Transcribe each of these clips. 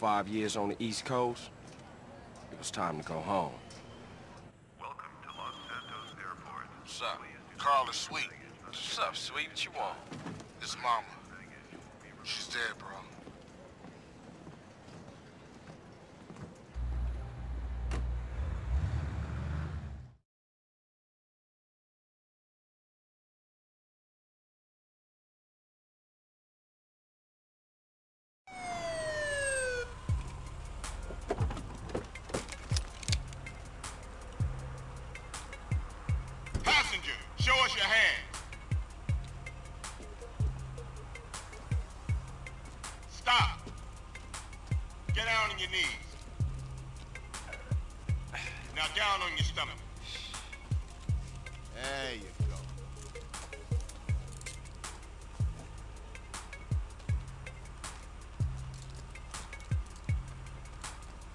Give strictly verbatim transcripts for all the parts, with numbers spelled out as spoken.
five years on the East Coast, it was time to go home. Welcome to Los Santos Airport. What's up? Carl is sweet. What's up, sweet? What you want? It's mama. She's dead, bro.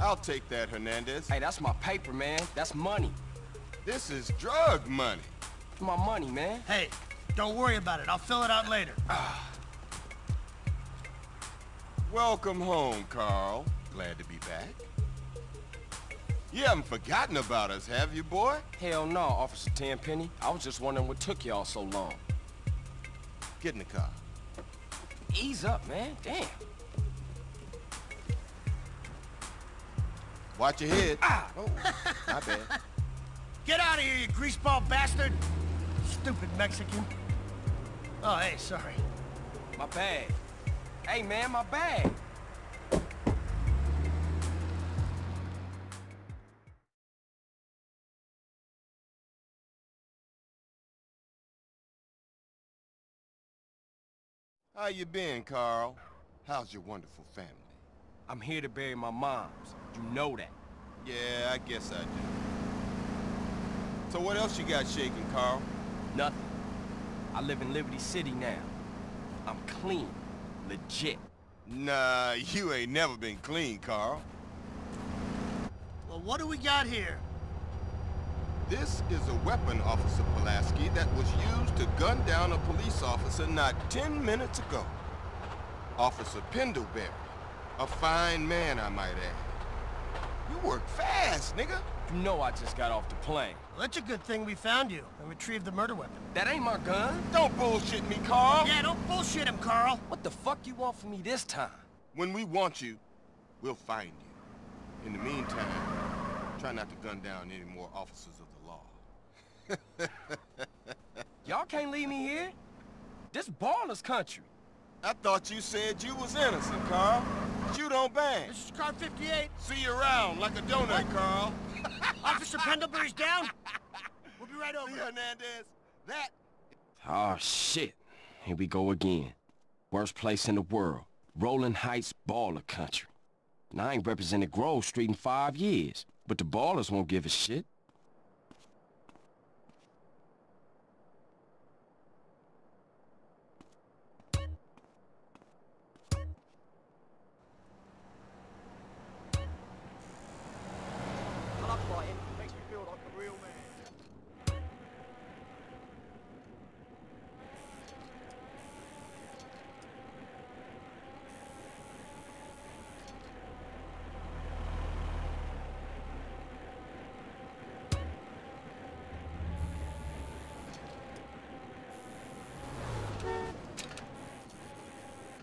I'll take that, Hernandez. Hey, that's my paper, man. That's money. This is drug money. It's my money, man. Hey, don't worry about it. I'll fill it out later. Welcome home, Carl. Glad to be back. You haven't forgotten about us, have you, boy? Hell no, Officer Tenpenny. I was just wondering what took y'all so long. Get in the car. Ease up, man. Damn. Watch your head. Ah. Oh, my bad. Get out of here, you greaseball bastard! Stupid Mexican. Oh, hey, sorry. My bag. Hey, man, my bag. How you been, Carl? How's your wonderful family? I'm here to bury my moms. You know that. Yeah, I guess I do. So what else you got shaking, Carl? Nothing. I live in Liberty City now. I'm clean. Legit. Nah, you ain't never been clean, Carl. Well, what do we got here? This is a weapon, Officer Pulaski, that was used to gun down a police officer not ten minutes ago. Officer Pendlebury. A fine man, I might add. You work fast, nigga. You know I just got off the plane. Well, that's a good thing we found you and retrieved the murder weapon. That ain't my gun. Don't bullshit me, Carl. Yeah, don't bullshit him, Carl. What the fuck you want from me this time? When we want you, we'll find you. In the meantime, try not to gun down any more officers of the law. Y'all can't leave me here. This baller's country. I thought you said you was innocent, Carl. You don't bang. This is car fifty-eight. See you around like a donut, what? Carl. Officer Pendlebury's down. We'll be right over. See, Hernandez. That. Oh, shit. Here we go again. Worst place in the world. Rolling Heights Baller Country. And I ain't represented Grove Street in five years. But the ballers won't give a shit.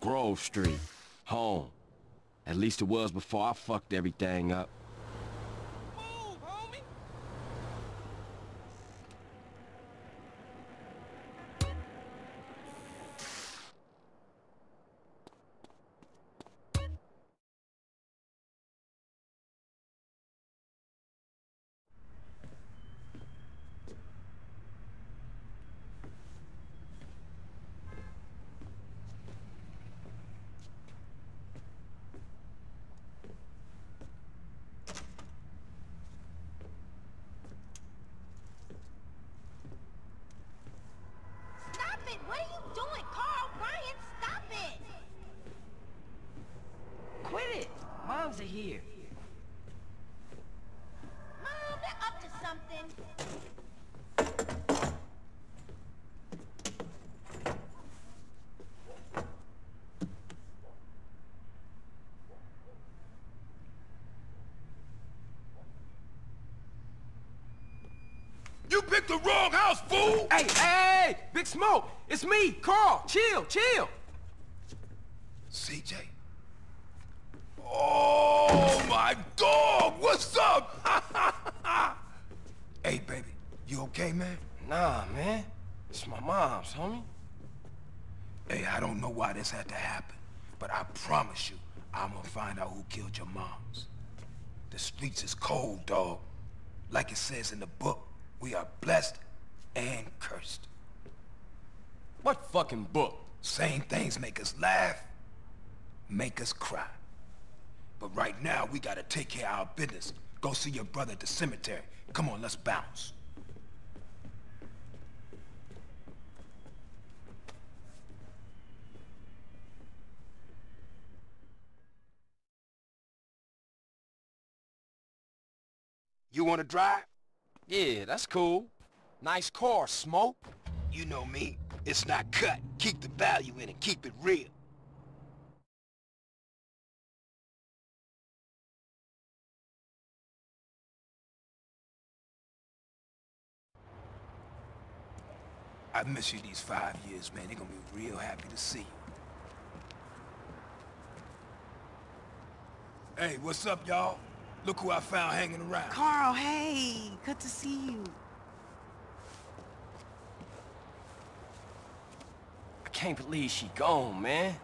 Grove Street. Home. At least it was before I fucked everything up. Move, homie! You picked the wrong house, fool! Hey, hey, Big Smoke, it's me, Carl. Chill, chill. C J. Oh, my dog, what's up? Hey, baby, you okay, man? Nah, man. It's my mom's, homie. Hey, I don't know why this had to happen, but I promise you, I'm gonna find out who killed your moms. The streets is cold, dog. Like it says in the book, we are blessed and cursed. What fucking book? Same things make us laugh, make us cry. But right now, we gotta take care of our business. Go see your brother at the cemetery. Come on, let's bounce. You wanna drive? Yeah, that's cool. Nice car, Smoke. You know me. It's not cut. Keep the value in it. Keep it real. I miss you these five years, man. They're gonna be real happy to see you. Hey, what's up, y'all? Look who I found hanging around. Carl, hey! Good to see you. I can't believe she gone, man.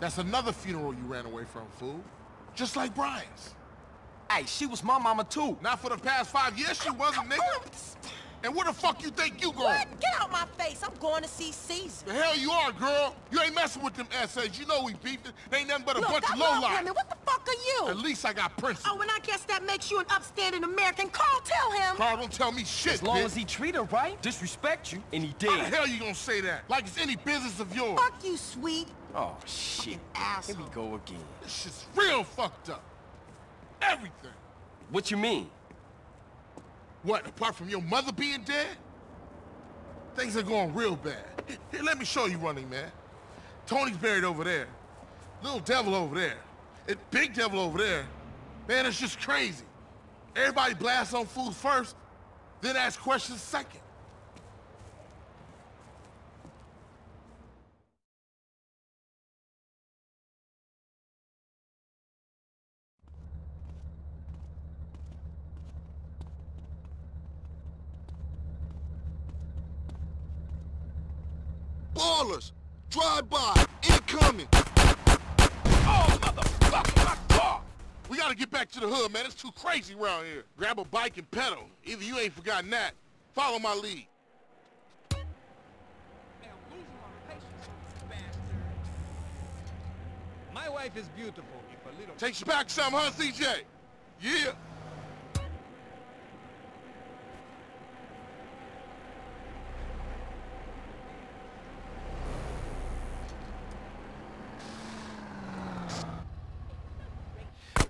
That's another funeral you ran away from, fool. Just like Brian's. Hey, she was my mama, too. Not for the past five years she wasn't, nigga. And where the fuck you think you going? What? Get out my face. I'm going to see Caesar. The hell you are, girl. You ain't messing with them S As. You know we beefed it. They ain't nothing but a Look, bunch I of lowlife. Women. What the fuck are you? At least I got principles. Oh, and I guess that makes you an upstanding American. Carl, tell him. Carl, don't tell me shit, As long bitch. as he treat her right, disrespect you, and he did. How the hell you gonna say that? Like it's any business of yours. Fuck you, sweet. Oh, shit. Here we go again. This shit's real fucked up. Everything. What you mean? What, apart from your mother being dead? Things are going real bad. Here, let me show you, Running Man. Tony's buried over there. Little Devil over there. And Big Devil over there. Man, it's just crazy. Everybody blasts on fools first, then asks questions second. Ballers, drive by, incoming. Oh, motherfucker, my car! We gotta get back to the hood, man. It's too crazy around here. Grab a bike and pedal. Either you ain't forgotten that. Follow my lead. My wife is beautiful. If a little... Takes you back some, huh, C J? Yeah.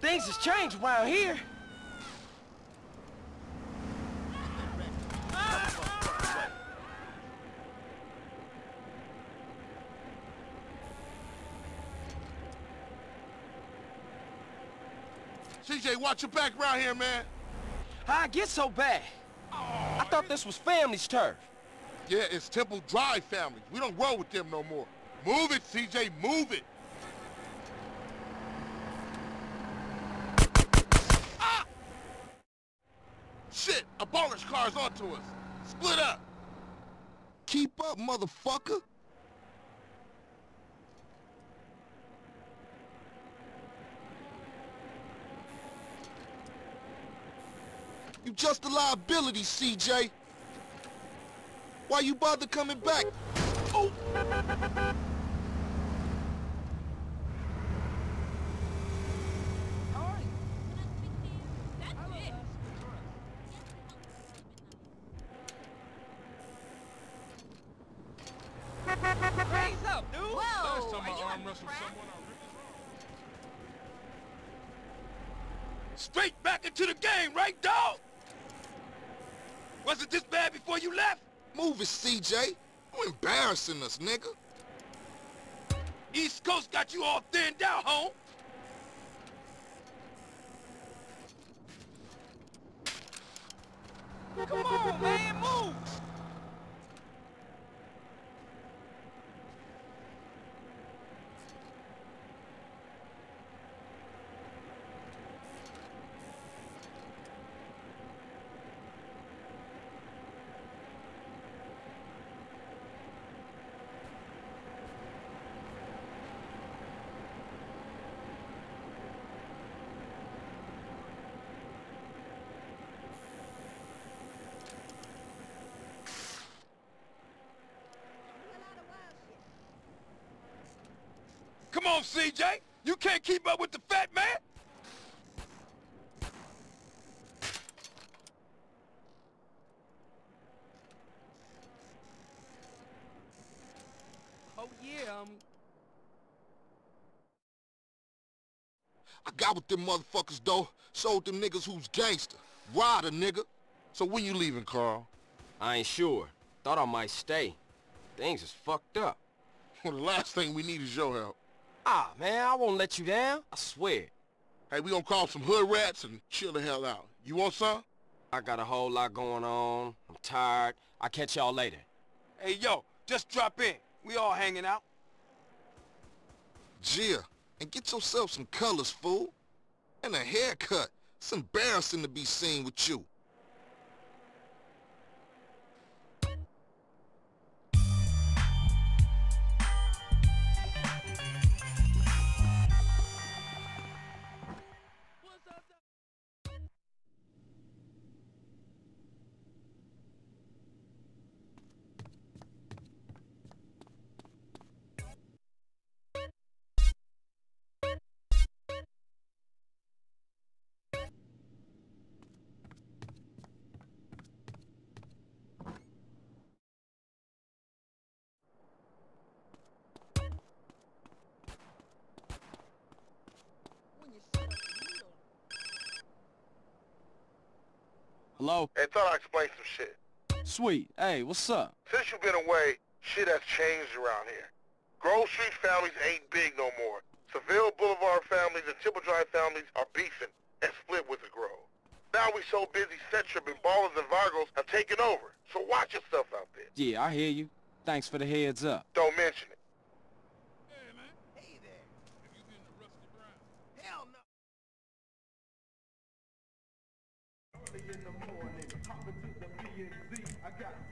Things has changed around here. C J, watch your back around here, man. How'd it get so bad? Oh, I thought this was family's turf. Yeah, it's Temple Drive families. We don't roll with them no more. Move it, C J, move it. Shit, a baller's car's onto us. Split up. Keep up, motherfucker. You just a liability, C J. Why you bother coming back? Oh! Straight back into the game, right, dog? Was it this bad before you left? Move it, C J. You embarrassing us, nigga. East Coast got you all thinned out, home. Come on, man, move! Come on, C J! You can't keep up with the fat man! Oh, yeah, um... I got with them motherfuckers, though. Sold them niggas who's gangster. Rider, nigga. So when you leaving, Carl? I ain't sure. Thought I might stay. Things is fucked up. Well, the last thing we need is your help. Ah, man, I won't let you down. I swear. Hey, we gonna call some hood rats and chill the hell out. You want some? I got a whole lot going on. I'm tired. I'll catch y'all later. Hey, yo, just drop in. We all hanging out. Gia, and get yourself some colors, fool. And a haircut. It's embarrassing to be seen with you. Hello? Hey, thought I'd explain some shit. Sweet. Hey, what's up? Since you've been away, shit has changed around here. Grove Street families ain't big no more. Seville Boulevard families and Temple Drive families are beefing and split with the Grove. Now we so busy, Central and Ballers and Vargos have taken over, so watch yourself out there. Yeah, I hear you. Thanks for the heads up. Don't mention it.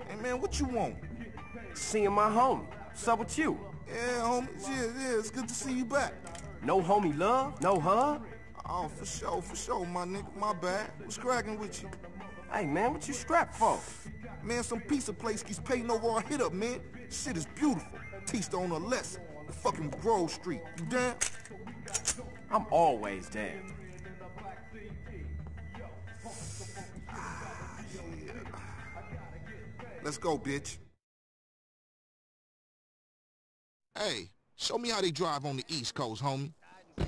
Hey man, what you want? Seeing my homie. What's up with you? Yeah, homie. Yeah, yeah. It's good to see you back. No homie love? No hug? Oh, for sure, for sure, my nigga. My bad. What's cracking with you? Hey man, what you strapped for? Man, some pizza place keeps paying over our hit up, man. Shit is beautiful. Teached on a lesson. The fucking Grove Street. You down? I'm always down. Let's go, bitch. Hey, show me how they drive on the East Coast, homie. No,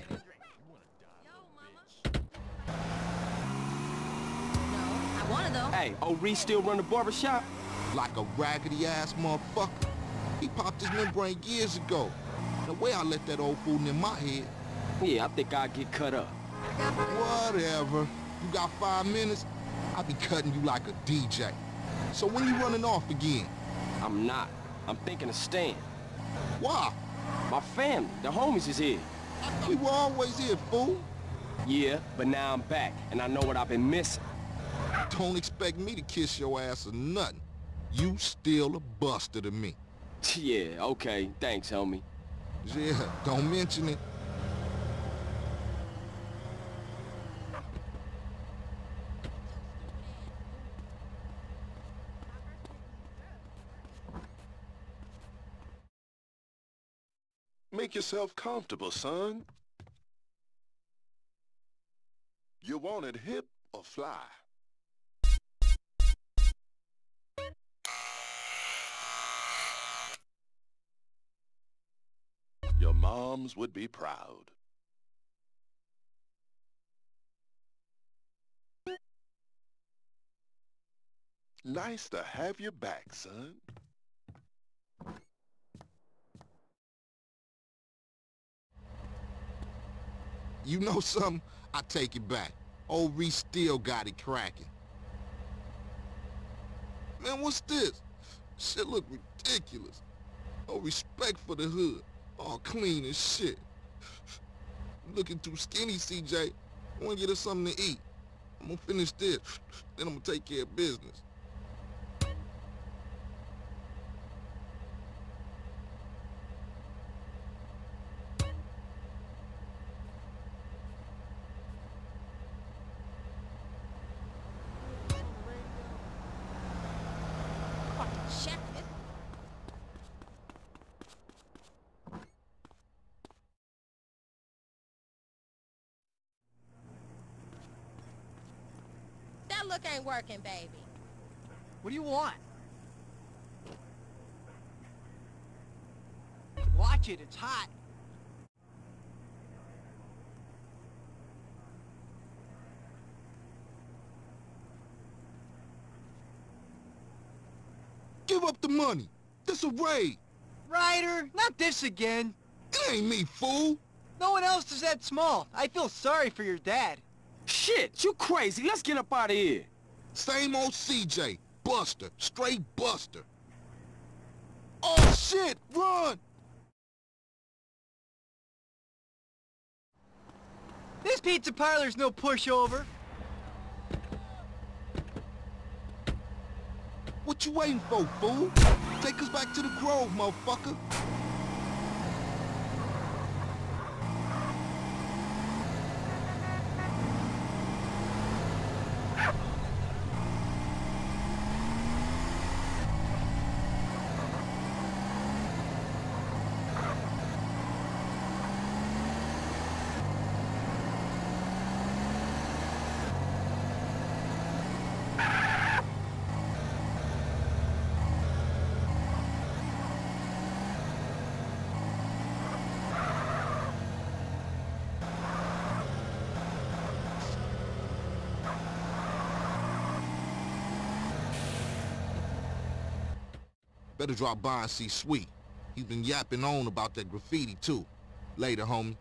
I wanna though. Hey, O'Ree still run the barbershop? Like a raggedy-ass motherfucker. He popped his membrane years ago. The way I let that old fool in my head. Yeah, I think I'd get cut up. Whatever. You got five minutes? I be cutting you like a D J. So when you running off again? I'm not. I'm thinking of staying. Why? My family, the homies is here. I thought we were always here, fool. Yeah, but now I'm back, and I know what I've been missing. Don't expect me to kiss your ass or nothing. You still a buster to me. Yeah, okay. Thanks, homie. Yeah, don't mention it. Make yourself comfortable, son. You want it hip or fly? Your moms would be proud. Nice to have you back, son. You know something? I take it back. O'Ree still got it cracking. Man, what's this? Shit look ridiculous. No respect for the hood. All clean and shit. Looking too skinny, C J. I wanna get us something to eat. I'm gonna finish this, then I'm gonna take care of business. Look ain't working, baby. What do you want? Watch it, it's hot. Give up the money. This a raid. Ryder, not this again. It ain't me, fool. No one else is that small. I feel sorry for your dad. Shit, you crazy. Let's get up out of here. Same old C J. Buster. Straight Buster. Oh, shit! Run! This pizza parlor's no pushover. What you waiting for, fool? Take us back to the Grove, motherfucker. Better drop by and see Sweet. He's been yapping on about that graffiti, too. Later, homie.